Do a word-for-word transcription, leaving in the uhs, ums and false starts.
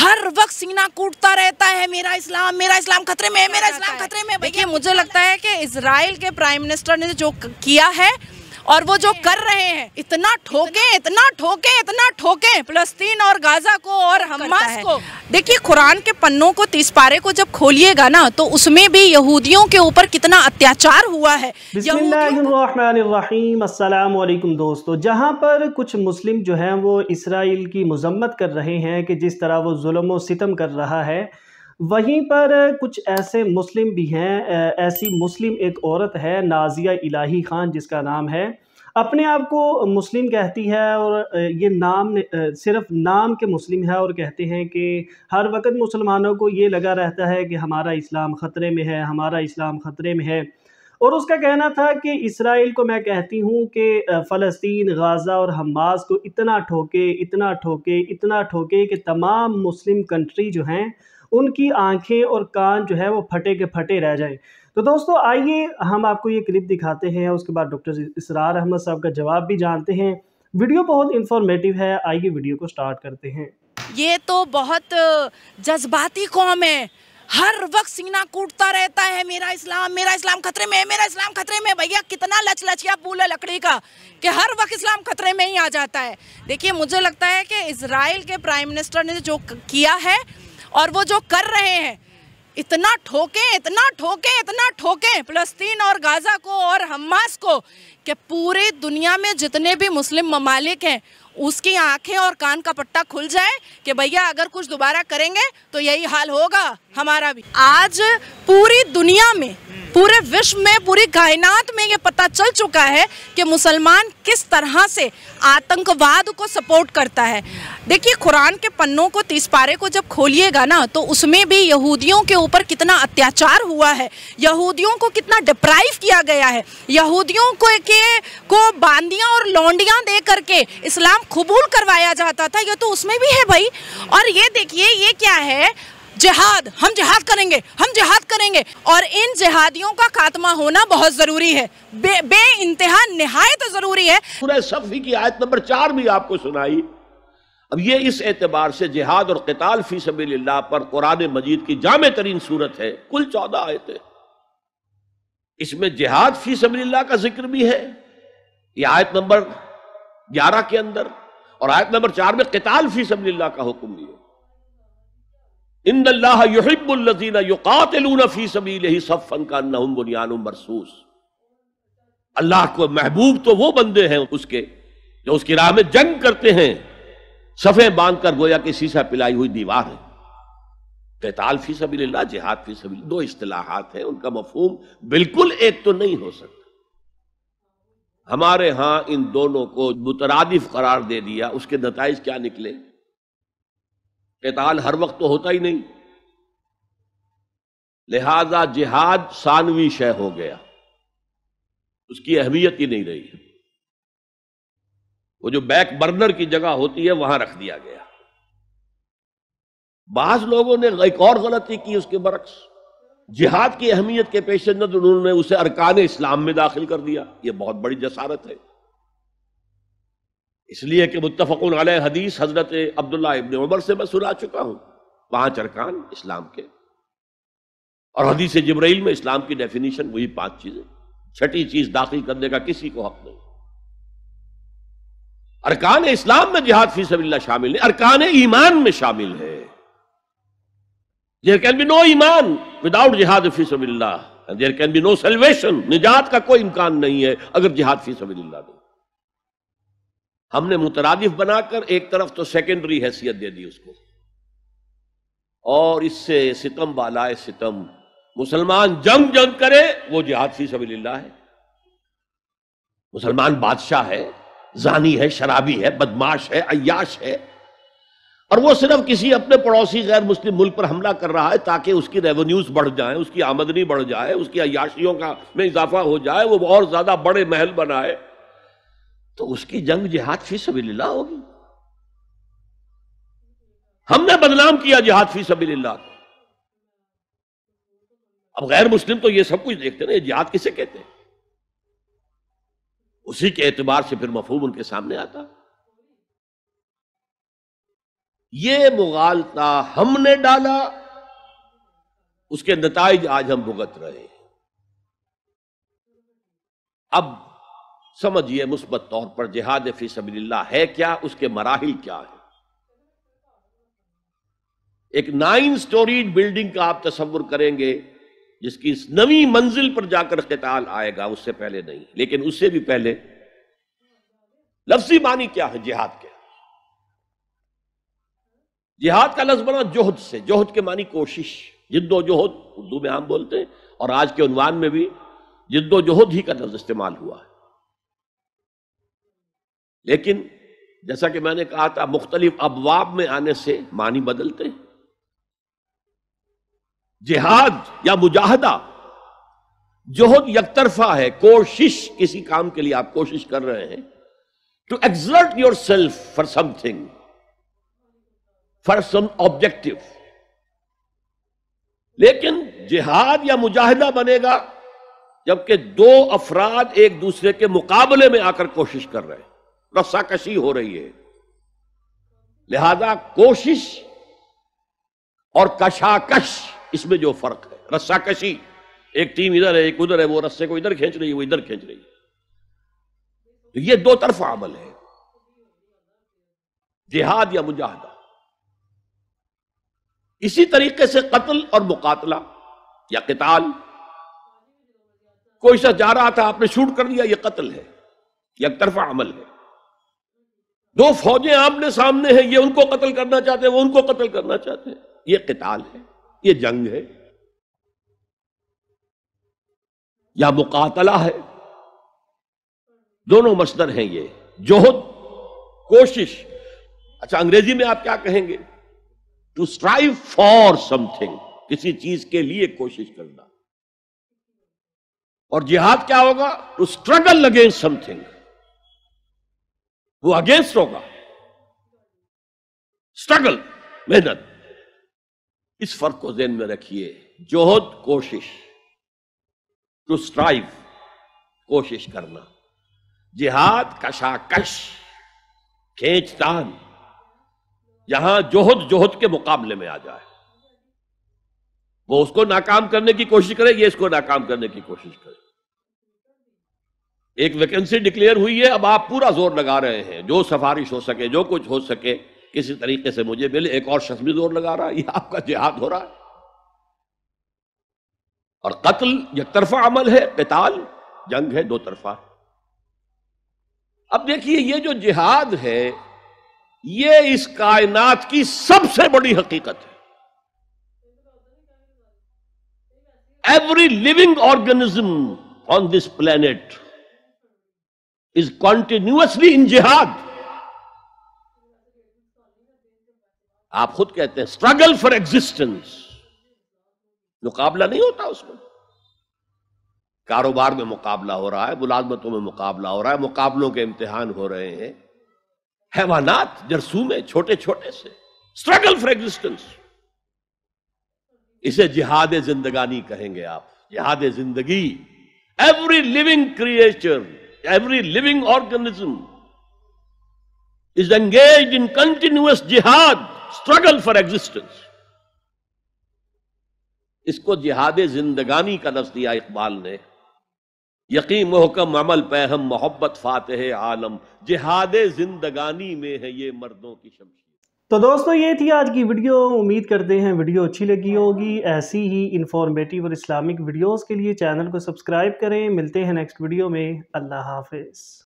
हर वक्त सीना कूटता रहता है, मेरा इस्लाम मेरा इस्लाम खतरे में है, मेरा इस्लाम खतरे में। देखिए मुझे लगता है कि इजराइल के प्राइम मिनिस्टर ने जो किया है और वो जो कर रहे हैं, इतना ठोके इतना ठोके इतना ठोके फिलिस्तीन और गाजा को और हमास को। देखिए कुरान के पन्नों को, तीस पारे को जब खोलिएगा ना तो उसमें भी यहूदियों के ऊपर कितना अत्याचार हुआ है। बिस्मिल्लाहिर्रहमानिर्रहीम। अस्सलाम वालेकुम दोस्तों, जहाँ पर कुछ मुस्लिम जो हैं वो इसराइल की मजम्मत कर रहे हैं कि जिस तरह वो जुल्म व सितम कर रहा है, वहीं पर कुछ ऐसे मुस्लिम भी हैं, ऐसी मुस्लिम एक औरत है नाजिया इलाही खान जिसका नाम है, अपने आप को मुस्लिम कहती है और ये नाम सिर्फ नाम के मुस्लिम है और कहते हैं कि हर वक्त मुसलमानों को ये लगा रहता है कि हमारा इस्लाम ख़तरे में है, हमारा इस्लाम ख़तरे में है। और उसका कहना था कि इसराइल को मैं कहती हूँ कि फ़लस्तीन, गाज़ा और हमास को इतना ठोके इतना ठोके इतना ठोके कि तमाम मुस्लिम कंट्री जो हैं उनकी आंखें और कान जो है वो फटे के फटे रह जाएं। तो दोस्तों आइए हम आपको ये क्लिप दिखाते हैं, उसके बाद डॉक्टर इसरार अहमद साहब का जवाब भी जानते हैं। वीडियो बहुत इंफॉर्मेटिव है, आइए वीडियो को स्टार्ट करते हैं। ये तो बहुत जज्बाती कौम है, हर वक्त सीना कूटता रहता है, मेरा इस्लाम मेरा इस्लाम खतरे में है, मेरा इस्लाम खतरे में। भैया कितना लच लचिया पूल है लकड़ी का कि हर वक्त इस्लाम खतरे में ही आ जाता है। देखिए मुझे लगता है कि इसराइल के प्राइम मिनिस्टर ने जो किया है और वो जो कर रहे हैं, इतना ठोके इतना ठोके इतना ठोके फिलिस्तीन और गाज़ा को और हमास को कि पूरी दुनिया में जितने भी मुस्लिम ममालिक हैं उसकी आंखें और कान का पट्टा खुल जाए कि भैया अगर कुछ दोबारा करेंगे तो यही हाल होगा हमारा भी। आज पूरी दुनिया में, पूरे विश्व में, पूरी कायनात में ये पता चल चुका है कि मुसलमान किस तरह से आतंकवाद को सपोर्ट करता है। देखिए कुरान के पन्नों को, तीस पारे को जब खोलिएगा ना तो उसमें भी यहूदियों के ऊपर कितना अत्याचार हुआ है, यहूदियों को कितना डिप्राइव किया गया है, यहूदियों को के को बांदियाँ और लौंडियाँ दे करके इस्लाम कबूल करवाया जाता था। ये तो उसमें भी है भाई। और ये देखिए ये क्या है, जिहाद, हम जिहाद करेंगे हम जिहाद करेंगे। और इन जिहादियों का खात्मा होना बहुत जरूरी है, बे, बे इंतहा निहायत जरूरी है। सूरह सफ़ की आयत नंबर चार भी आपको सुनाई। अब ये इस एतबार से जिहाद और क़िताल फ़ी सबीलिल्लाह पर कुरान मजीद की जामे तरीन सूरत है, कुल चौदह आयतें। इसमें जिहाद फ़ी सबीलिल्लाह का जिक्र भी है, ये आयत नंबर ग्यारह के अंदर, और आयत नंबर चार में क़िताल फ़ी सबीलिल्लाह का हुक्म भी है। इन्नल्लाह युहिब्बुल लज़ीना युक़ातिलूना फ़ी सबीलिही सफ़्फ़न कअन्नहुम बुनयानुम मरसूस। अल्लाह को महबूब तो वो बंदे हैं उसके जो उसकी राह में जंग करते हैं, सफ़े बांधकर गोया कि सीसा पिलाई हुई दीवार है। क़िताल फ़ी सबीलिल्लाह, जिहाद फ़ी सबीलिल्लाह, दो इस्तिलाहात हैं, उनका मफ़हूम बिल्कुल एक तो नहीं हो सकता। हमारे यहां इन दोनों को मुतरादिफ करार दे दिया, उसके नताइज क्या निकले? क़िताल हर वक्त तो होता ही नहीं, लिहाजा जिहाद सानवी शय हो गया, उसकी अहमियत ही नहीं रही। वो जो बैक बर्नर की जगह होती है वहां रख दिया गया। बाज लोगों ने एक और गलती की, उसके बरक्स जिहाद की अहमियत के पेश नज़र उन्होंने उसे अरकान इस्लाम में दाखिल कर दिया। यह बहुत बड़ी जसारत है, इसलिए कि मुत्तफ़क़ुन अलैह हदीस हजरत अब्दुल्लाह इब्न उमर से मैं सुना चुका हूं, पांच अरकान इस्लाम के, और हदीस जिब्राइल में इस्लाम की डेफिनेशन वही पांच चीजें, छठी चीज दाखिल करने का किसी को हक नहीं। अरकान इस्लाम में जिहाद फी सबीलिल्लाह शामिल है, अरकान ईमान में शामिल है। देयर कैन बी नो ईमान विदाउट जिहाद फी सबीलिल्लाह, there can be no salvation, निजात का कोई इम्कान नहीं है अगर जिहाद फी सबीलिल्लाह नहीं। हमने मुतरादिफ बनाकर एक तरफ तो सेकेंडरी हैसियत दे दी उसको, और इससे सितम वालाए सितम, मुसलमान जंग जंग करे वो जिहाद फी सबीलिल्लाह है। मुसलमान बादशाह है, जानी है, शराबी है, बदमाश है, अय्याश है, और वो सिर्फ किसी अपने पड़ोसी गैर मुस्लिम मुल्क पर हमला कर रहा है ताकि उसकी रेवेन्यूज बढ़ जाए, उसकी आमदनी बढ़ जाए, उसकी अय्याशियों का में इजाफा हो जाए, वो और ज्यादा बड़े महल बनाए, तो उसकी जंग जिहाद फी सबीलिल्लाह होगी। हमने बदनाम किया जिहाद फी सबीलिल्लाह को। अब गैर मुस्लिम तो ये सब कुछ देखते ना, ये जिहाद किसे कहते हैं, उसी के एतबार से फिर मफहूम उनके सामने आता। ये मुगालता हमने डाला, उसके नताइज आज हम भुगत रहे। अब समझिए मुस्बत तौर पर जिहाद फी सबीलिल्लाह है क्या, उसके मराहिल क्या है। एक नाइन स्टोरी बिल्डिंग का आप तस्वुर करेंगे जिसकी इस नवी मंजिल पर जाकर क़िताल आएगा, उससे पहले नहीं, लेकिन उससे भी पहले लफ्जी मानी क्या है जिहाद के। जिहाद का लफ्ज़ बना जोहद से, जोहद के मानी कोशिश, जिद्दोजहद उर्दू में आम बोलते हैं, और आज के उन्वान में भी जिद्दोजहद ही का लफ्ज़ इस्तेमाल हुआ है। लेकिन जैसा कि मैंने कहा था मुख्तलिफ अबवाब में आने से मानी बदलते हैं। जिहाद या मुजाहदा जोहद यकतरफा है, कोशिश, किसी काम के लिए आप कोशिश कर रहे हैं, to exert yourself for something, for some objective. लेकिन जिहाद या मुजाहिदा बनेगा जबकि दो अफराद एक दूसरे के मुकाबले में आकर कोशिश कर रहे हैं, रस्साकशी हो रही है। लिहाजा कोशिश और कशाकश, इसमें जो फर्क है। रस्साकशी एक टीम इधर है एक उधर है, वो रस्से को इधर खींच रही है वो इधर खींच रही है, तो ये दो तरफा अमल है जिहाद या मुजाहिदा। इसी तरीके से कत्ल और मुकातला या किताल, कोई सा जा रहा था आपने शूट कर दिया, ये कत्ल है, ये एक तरफा अमल है। दो फौजें आमने सामने हैं, ये उनको कत्ल करना चाहते हैं वो उनको कत्ल करना चाहते हैं, ये किताल है, ये जंग है या मुकातला है। दोनों मसदर हैं ये, जोहद कोशिश। अच्छा अंग्रेजी में आप क्या कहेंगे, टू स्ट्राइव फॉर समथिंग, किसी चीज के लिए कोशिश करना। और जिहाद क्या होगा, टू स्ट्रगल अगेंस्ट समथिंग, वो अगेंस्ट होगा, स्ट्रगल, मेहनत। इस फर्क को ध्यान में रखिए, जोहद कोशिश, टू स्ट्राइव कोशिश करना, जिहाद कशाकश खींचतान, यहां जोहद जोहद के मुकाबले में आ जाए, वो उसको नाकाम करने की कोशिश करे, ये इसको नाकाम करने की कोशिश करे। एक वैकेंसी डिक्लेयर हुई है, अब आप पूरा जोर लगा रहे हैं, जो सिफारिश हो सके जो कुछ हो सके किसी तरीके से मुझे मिले, एक और शख्स भी जोर लगा रहा है, ये आपका जिहाद हो रहा है। और कत्ल एक तरफा अमल है, क़िताल जंग है, दो तरफा। अब देखिए ये जो जिहाद है ये इस कायनात की सबसे बड़ी हकीकत है। Every living organism on this planet is continuously in जिहाद। आप खुद कहते हैं स्ट्रगल फॉर एग्जिस्टेंस, मुकाबला नहीं होता उसमें। कारोबार में मुकाबला हो रहा है, मुलाजमतों में मुकाबला हो रहा है, मुकाबलों के इम्तिहान हो रहे हैं, हैवानात जरसूमें छोटे छोटे से, स्ट्रगल फॉर एग्जिस्टेंस। इसे जिहाद जिंदगानी कहेंगे आप, जिहाद जिंदगी। Every living creature, every living organism is engage in continuous जिहाद, स्ट्रगल फॉर एग्जिस्टेंस। इसको जिहाद जिंदगानी का लफ्ज दिया इकबाल ने। यकीन मोहकम अमल पे हम मोहब्बत फातह आलम, जिहाद जिंदगानी में है ये मर्दों की शमशीर। तो दोस्तों ये थी आज की वीडियो, उम्मीद करते हैं वीडियो अच्छी लगी होगी। ऐसी ही इंफॉर्मेटिव और इस्लामिक वीडियोस के लिए चैनल को सब्सक्राइब करें। मिलते हैं नेक्स्ट वीडियो में, अल्लाह हाफिज़।